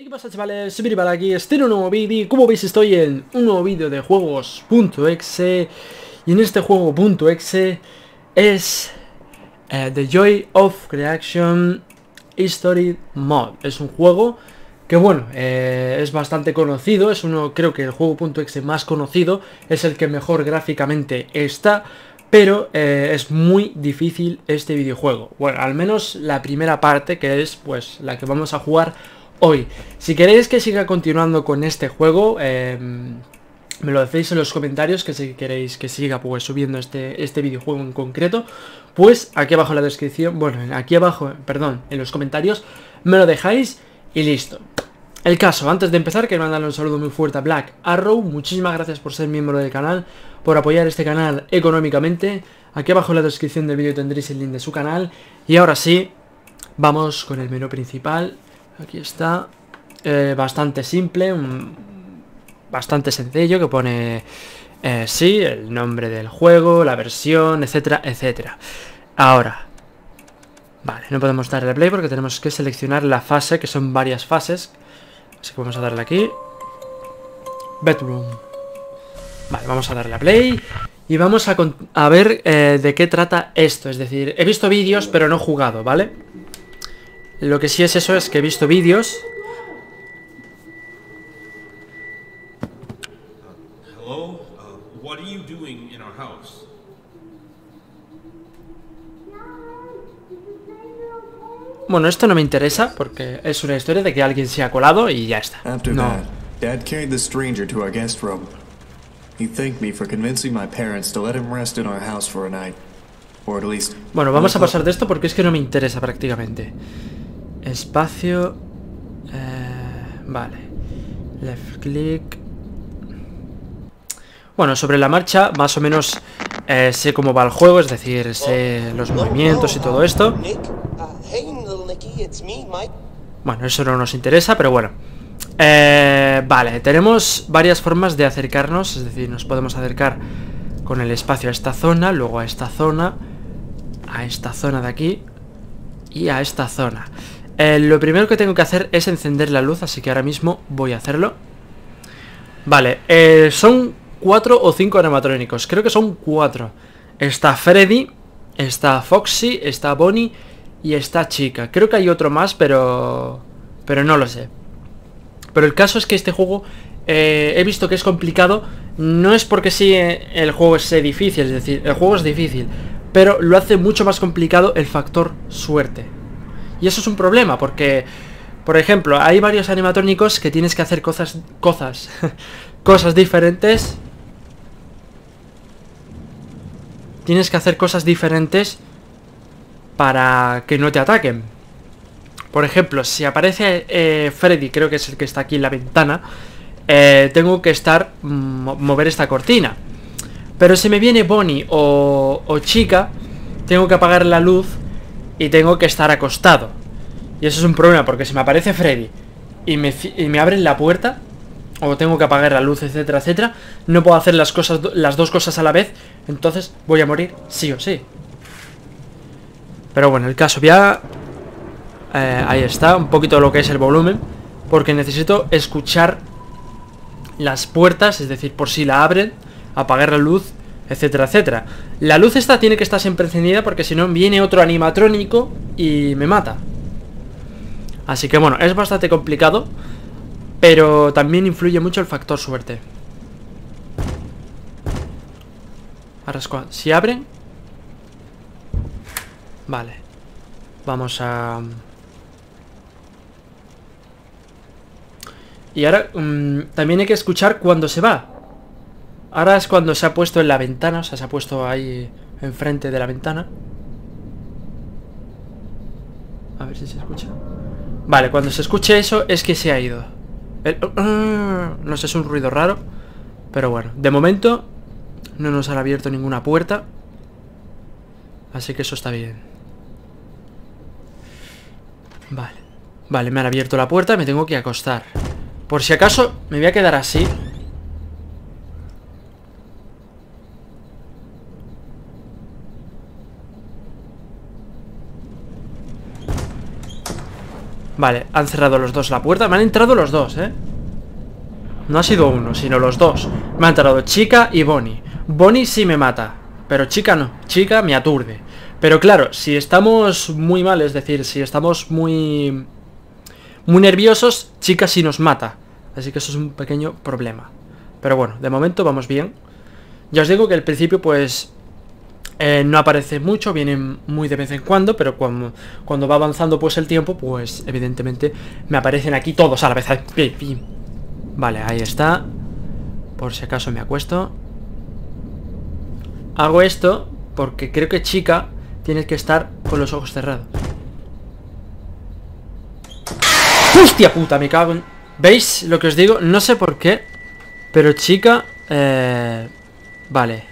¿Y qué pasa, chavales? Soy para aquí, estoy en un nuevo vídeo y como veis estoy en un nuevo vídeo de Juegos.exe. Y en este Juego.exe es The Joy of Creation History Mod. Es un juego que bueno, es bastante conocido, es uno, creo que el Juego.exe más conocido, es el que mejor gráficamente está. Pero es muy difícil este videojuego, bueno, al menos la primera parte que es pues la que vamos a jugar hoy. Si queréis que siga continuando con este juego, me lo decís en los comentarios, que si queréis que siga pues subiendo este videojuego en concreto, pues aquí abajo en la descripción, bueno, aquí abajo, perdón, en los comentarios me lo dejáis y listo. El caso, antes de empezar, quiero mandarle un saludo muy fuerte a Black Arrow, muchísimas gracias por ser miembro del canal, por apoyar este canal económicamente. Aquí abajo en la descripción del vídeo tendréis el link de su canal. Y ahora sí, vamos con el menú principal. Aquí está, bastante simple, bastante sencillo, que pone, sí, el nombre del juego, la versión, etcétera, etcétera. Ahora, vale, no podemos darle play porque tenemos que seleccionar la fase, que son varias fases. Así que vamos a darle aquí, Bedroom. Vale, vamos a darle a play y vamos a ver de qué trata esto. Es decir, he visto vídeos pero no he jugado, ¿vale? Lo que sí es eso, es que he visto vídeos. Hello, what are you doing in our house? Bueno, esto no me interesa porque es una historia de que alguien se ha colado y ya está. No. Dad carried the stranger to our guest room. He thanked me for convincing my parents to let him rest in our house for a night. Bueno, vamos a pasar de esto porque es que no me interesa prácticamente. Espacio. Vale. Left click. Bueno, sobre la marcha, más o menos sé cómo va el juego, es decir, sé los movimientos y todo esto. Bueno, eso no nos interesa, pero bueno. Vale, tenemos varias formas de acercarnos, es decir, nos podemos acercar con el espacio a esta zona, luego a esta zona de aquí y a esta zona. Lo primero que tengo que hacer es encender la luz, así que ahora mismo voy a hacerlo. Vale, son 4 o 5 animatrónicos, creo que son 4. Está Freddy, está Foxy, está Bonnie y está Chica. Creo que hay otro más, pero no lo sé. Pero el caso es que este juego, he visto que es complicado. No es porque sí el juego sea difícil, es decir, el juego es difícil, pero lo hace mucho más complicado el factor suerte. Y eso es un problema porque, por ejemplo, hay varios animatrónicos que tienes que hacer cosas diferentes. Tienes que hacer cosas diferentes para que no te ataquen. Por ejemplo, si aparece Freddy, creo que es el que está aquí en la ventana, tengo que estar mover esta cortina. Pero si me viene Bonnie o Chica, tengo que apagar la luz y tengo que estar acostado. Y eso es un problema porque si me aparece Freddy y me abren la puerta, o tengo que apagar la luz, etcétera, etcétera, no puedo hacer las dos cosas a la vez. Entonces voy a morir sí o sí. Pero bueno, el caso ya, ahí está, un poquito lo que es el volumen, porque necesito escuchar las puertas, es decir, por si la abren, apagar la luz, etcétera, etcétera. La luz esta tiene que estar siempre encendida porque si no viene otro animatrónico y me mata. Así que bueno, es bastante complicado, pero también influye mucho el factor suerte. Ahora es cuando, si abren. Vale. Vamos a... Y ahora también hay que escuchar cuando se va. Ahora es cuando se ha puesto en la ventana, o sea, se ha puesto ahí enfrente de la ventana. A ver si se escucha. Vale, cuando se escuche eso es que se ha ido. No sé, es un ruido raro. Pero bueno, de momento no nos han abierto ninguna puerta. Así que eso está bien. Vale, vale, me han abierto la puerta y me tengo que acostar. Por si acaso me voy a quedar así. Vale, han cerrado los dos la puerta. Me han entrado los dos, ¿eh? No ha sido uno, sino los dos. Me han entrado Chica y Bonnie. Bonnie sí me mata, pero Chica no. Chica me aturde. Pero claro, si estamos muy mal, es decir, si estamos muy nerviosos, Chica sí nos mata. Así que eso es un pequeño problema. Pero bueno, de momento vamos bien. Ya os digo que al principio pues no aparece mucho, vienen muy de vez en cuando, pero cuando va avanzando pues el tiempo, pues evidentemente me aparecen aquí todos a la vez. Vale, ahí está. Por si acaso me acuesto. Hago esto porque creo que Chica tiene que estar con los ojos cerrados. ¡Hostia puta! Me cago en... ¿Veis lo que os digo? No sé por qué, pero Chica... Vale.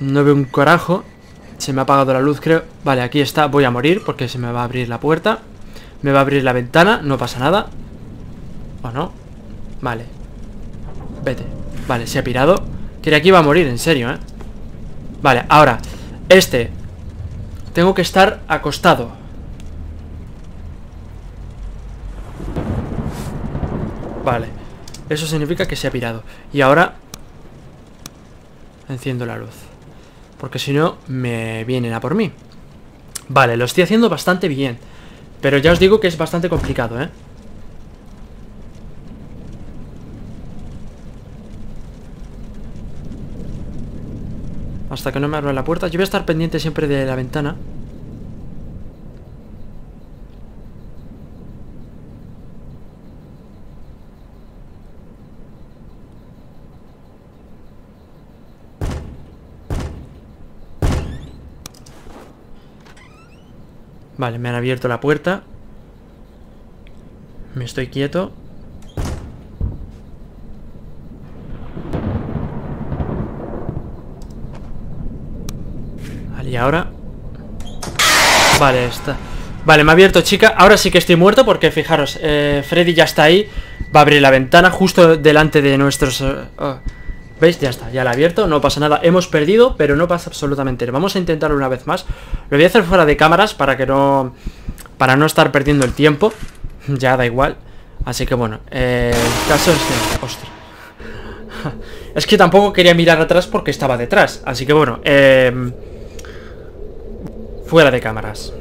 No veo un carajo. Se me ha apagado la luz, creo. Vale, aquí está. Voy a morir porque se me va a abrir la puerta. Me va a abrir la ventana. No pasa nada. ¿O no? Vale. Vete. Vale, se ha pirado. Creía que iba a morir, en serio, ¿eh? Vale, ahora. Tengo que estar acostado. Vale. Eso significa que se ha pirado. Y ahora... enciendo la luz, porque si no me vienen a por mí. Vale, lo estoy haciendo bastante bien, pero ya os digo que es bastante complicado, ¿eh? Hasta que no me abran la puerta. Yo voy a estar pendiente siempre de la ventana. Vale, me han abierto la puerta. Me estoy quieto. Vale, y ahora... Vale, está... Vale, me ha abierto Chica. Ahora sí que estoy muerto porque, fijaros, Freddy ya está ahí. Va a abrir la ventana justo delante de nuestros... ¿Veis? Ya está, ya la he abierto, no pasa nada. Hemos perdido, pero no pasa absolutamente nada. Vamos a intentarlo una vez más. Lo voy a hacer fuera de cámaras para no estar perdiendo el tiempo. Ya da igual. Así que bueno, el caso es que... Ostras. Es que tampoco quería mirar atrás porque estaba detrás. Así que bueno, fuera de cámaras.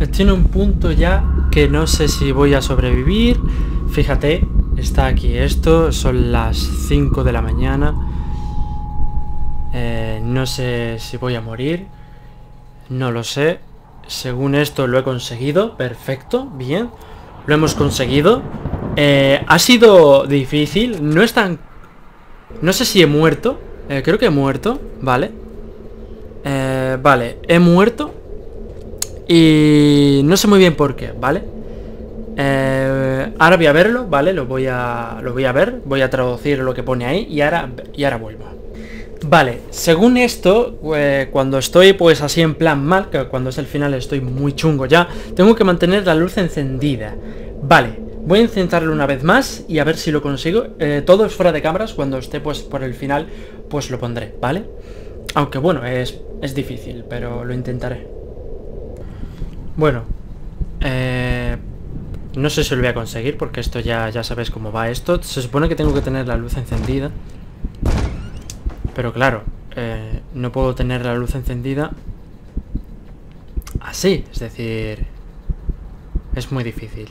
Estoy en un punto ya que no sé si voy a sobrevivir. Fíjate. Está aquí esto, son las 5 de la mañana. No sé si voy a morir. No lo sé. Según esto lo he conseguido. Perfecto, bien. Lo hemos conseguido. Ha sido difícil. No es tan... No sé si he muerto. Creo que he muerto, vale. Vale, he muerto. Y no sé muy bien por qué, ¿vale? Ahora voy a verlo, ¿vale? Lo voy a ver, voy a traducir lo que pone ahí y ahora vuelvo. Vale, según esto, cuando estoy pues así en plan mal, que cuando es el final estoy muy chungo ya, tengo que mantener la luz encendida. Vale, voy a intentarlo una vez más y a ver si lo consigo. Todo es fuera de cámaras, cuando esté pues por el final, pues lo pondré, ¿vale? Aunque bueno, es difícil, pero lo intentaré. Bueno, no sé si lo voy a conseguir porque esto ya sabéis cómo va esto. Se supone que tengo que tener la luz encendida. Pero claro, no puedo tener la luz encendida así. Es decir, es muy difícil.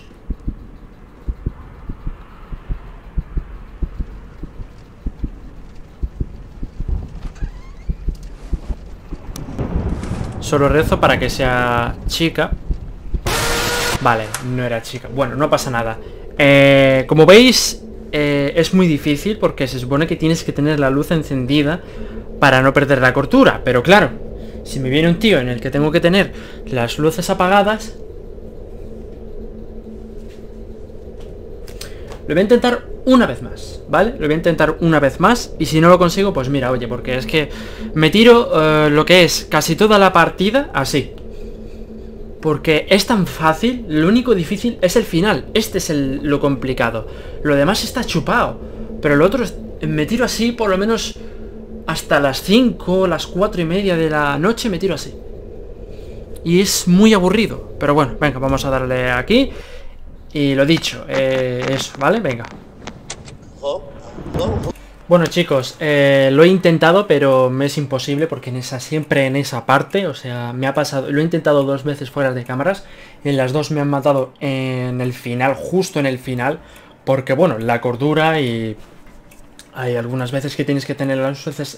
Solo rezo para que sea Chica. Vale, no era Chica. Bueno, no pasa nada. Como veis, es muy difícil porque se supone que tienes que tener la luz encendida para no perder la cordura. Pero claro, si me viene un tío en el que tengo que tener las luces apagadas... Lo voy a intentar una vez más, ¿vale? Lo voy a intentar una vez más y si no lo consigo, pues mira, oye, porque es que me tiro lo que es casi toda la partida así. Porque es tan fácil, lo único difícil es el final. Este es lo complicado. Lo demás está chupado. Pero lo otro, me tiro así por lo menos hasta las 5, las 4 y media de la noche me tiro así. y es muy aburrido. Pero bueno, venga, vamos a darle aquí. Y lo dicho, eso, ¿vale? Venga. Bueno, chicos, lo he intentado, pero me es imposible porque siempre en esa parte, o sea, me ha pasado, lo he intentado 2 veces fuera de cámaras, y en las 2 me han matado en el final, justo en el final, porque bueno, la cordura y hay algunas veces que tienes que tener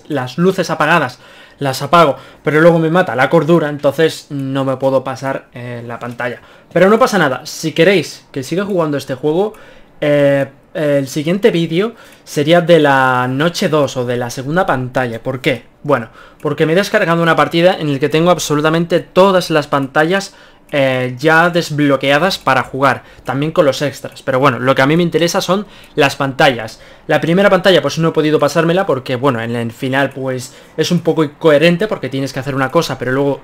las luces apagadas, las apago, pero luego me mata la cordura, entonces no me puedo pasar la pantalla. Pero no pasa nada, si queréis que siga jugando este juego, el siguiente vídeo sería de la noche 2 o de la segunda pantalla. ¿Por qué? Bueno, porque me he descargado una partida en la que tengo absolutamente todas las pantallas ya desbloqueadas para jugar, también con los extras. Pero bueno, lo que a mí me interesa son las pantallas. La primera pantalla pues no he podido pasármela porque bueno, en el final pues es un poco incoherente porque tienes que hacer una cosa, pero luego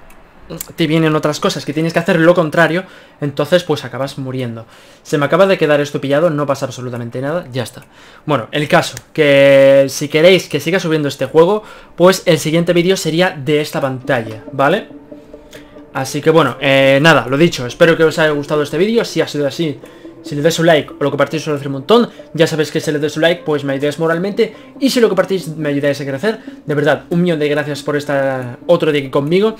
te vienen otras cosas que tienes que hacer lo contrario, entonces pues acabas muriendo. Se me acaba de quedar esto pillado, no pasa absolutamente nada, ya está. Bueno, el caso, que si queréis que siga subiendo este juego, pues el siguiente vídeo sería de esta pantalla, ¿vale? Así que bueno, nada, lo dicho, espero que os haya gustado este vídeo, si ha sido así, si le dais un like o lo compartís os lo hace un montón, ya sabéis que si le dais un like pues me ayudáis moralmente, y si lo compartís me ayudáis a crecer, de verdad, 1.000.000 de gracias por estar otro día aquí conmigo.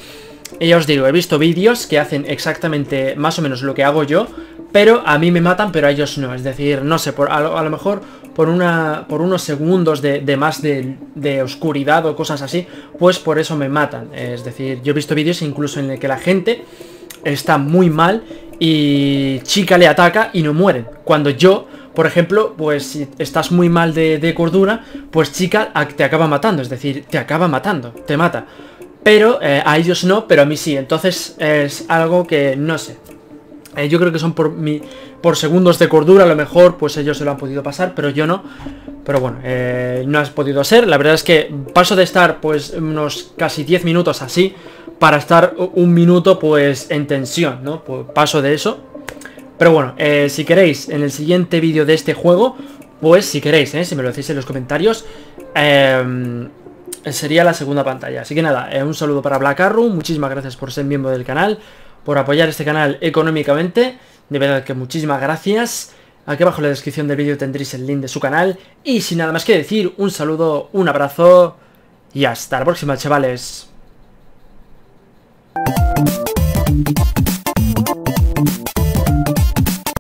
Y ya os digo, he visto vídeos que hacen exactamente más o menos lo que hago yo, pero a mí me matan, pero a ellos no. Es decir, no sé, a lo mejor por unos segundos de más de oscuridad o cosas así, pues por eso me matan. Es decir, yo he visto vídeos incluso en el que la gente está muy mal y Chica le ataca y no mueren. Cuando yo, por ejemplo, pues si estás muy mal de cordura, pues Chica te acaba matando. Es decir, te acaba matando, te mata. Pero a ellos no, pero a mí sí. Entonces es algo que no sé. Yo creo que son por segundos de cordura. A lo mejor pues ellos se lo han podido pasar, pero yo no. Pero bueno, no has podido ser. La verdad es que paso de estar pues unos casi 10 minutos así para estar un minuto pues en tensión, ¿no? Pues paso de eso. Pero bueno, si queréis en el siguiente vídeo de este juego, pues si queréis, si me lo decís en los comentarios, sería la segunda pantalla. Así que nada, un saludo para Black Arrow, muchísimas gracias por ser miembro del canal, por apoyar este canal económicamente, de verdad que muchísimas gracias. Aquí abajo en la descripción del vídeo tendréis el link de su canal, y sin nada más que decir, un saludo, un abrazo, y hasta la próxima, chavales.